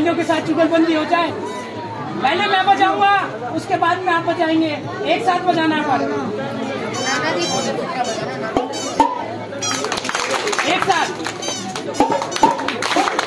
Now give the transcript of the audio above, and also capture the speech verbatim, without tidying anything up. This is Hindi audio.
अन्यों के साथ चुगलबंदी हो जाए। पहले मैं बजाऊंगा, उसके बाद में आप बजाएंगे, एक साथ बजाना पर एक साथ।